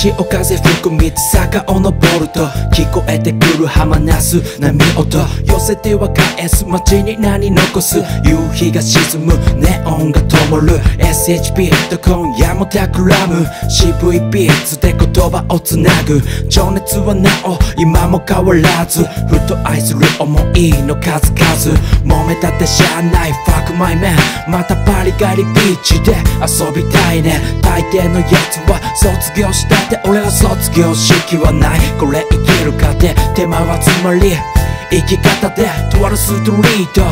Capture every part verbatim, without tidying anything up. しお風吹く水坂を登ると聞こえてくる浜なす波音寄せては返す街に名に残す夕日が沈むネオンが灯る エスエイチピー と今夜も企む渋いビーツで言葉をつなぐ情熱はなお今も変わらずふと愛する思いの数々揉めたってしゃあない Fuck my man またパリガリビーチで遊びたいね大抵のやつは卒業したって俺は卒業式はないこれ生きるかって手間はつまり生き方でとあるストリート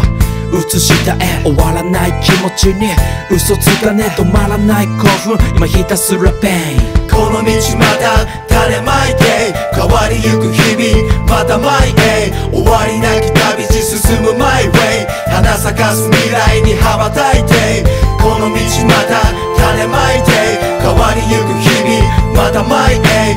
映した絵終わらない気持ちに嘘つかね止まらない興奮今ひたすらペインこの道また種まいて変わりゆく日々また毎day終わりなき旅路進むマイウェイ花咲かす未来に羽ばたいてこの道また種まいて変わりゆく日々また毎day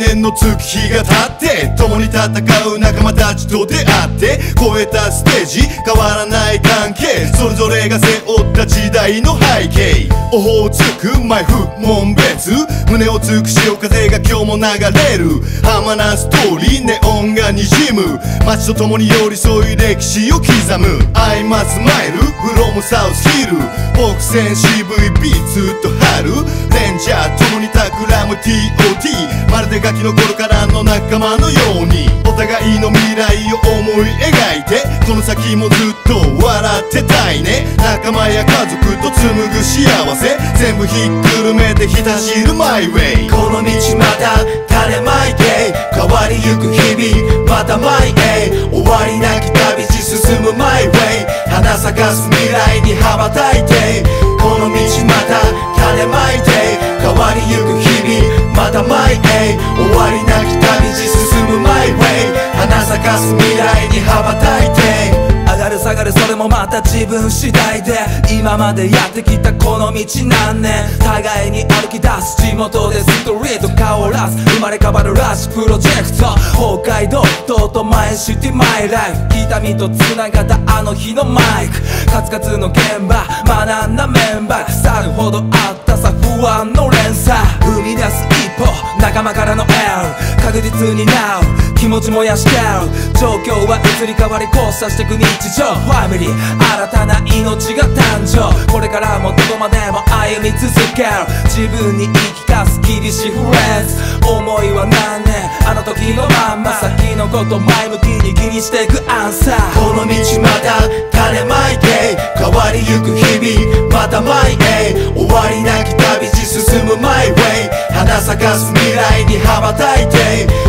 年の月日が経って共に戦う仲間たちと出会って超えたステージ変わらない関係それぞれが背負った時代の背景オホーツク毎風紋別胸をつく潮風が今日も流れる浜なストーリーネオンが滲む街と共に寄り添い歴史を刻むアイマスマイルフロムサウスヒル北線 シーブイビー ずっと春レンジャー共に企む ティーオーティーまるでガキの頃からの仲間のようにお互いの未来を思い描いてこの先もずっと笑ってたいね仲間や家族と紡ぐ幸せ全部ひっくるめてひたしるマイウェイこの道また種まいて変わりゆく日々またマイデイ終わりなき旅路進むマイウェイ花咲かす未来に羽ばたいてこの道また種まいて変わりゆく日々また毎day終わりなき旅路進むマイウェイ花咲かす未来に羽ばたいて上がる下がるそれもまた自分次第で今までやってきたこの道何年互いに歩き出す地元でストリート顔を出す生まれ変わるらしいプロジェクト北海道と前シティマイライフ痛みと繋がったあの日のマイクカツカツの現場学んだメンバー腐るほどあったさ不安の連鎖生み出す一歩仲間からのエール確実に Now気持ち燃やしてる状況は移り変わり交差してく日常ファミリー新たな命が誕生これからもどこまでも歩み続ける自分に言い聞かす厳しいフレーズ思いは何年あの時のまんま先のこと前向きに気にしていくアンサーこの道また種まいて変わりゆく日々また毎day終わりなき旅路進むマイウェイ花咲かす未来に羽ばたいて